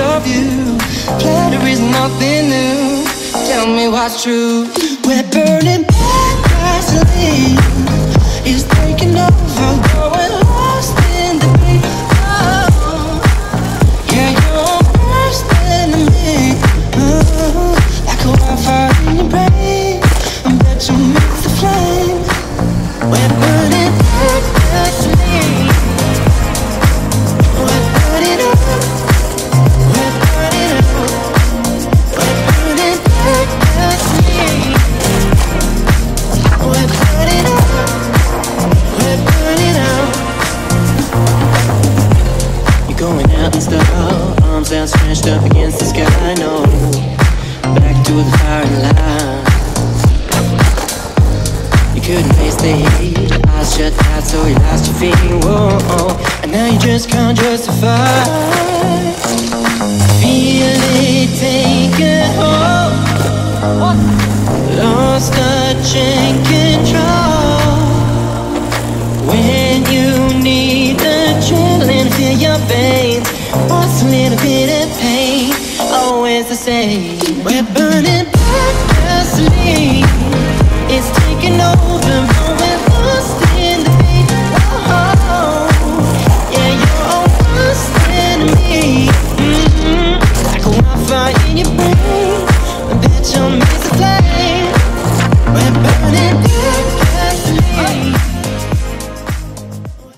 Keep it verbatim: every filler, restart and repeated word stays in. of you. Platter is nothing new. Tell me what's true. We're burning bad gasoline. It's taking over, going lost in the beat. Oh, yeah, you're worse than me. Oh, like a wildfire in your brain. I bet you miss the flame. We're burning bad gasoline. We're burning up. Arms out, stretched up against the sky. No, back to the firing line. You couldn't face the heat. Eyes shut tight, so you lost your feet. Whoa, oh. And now you just can't justify. Feel it taking hold. Lost touch and control. When you need the adrenaline, feel your veins. What's a little bit of pain, always the same. We're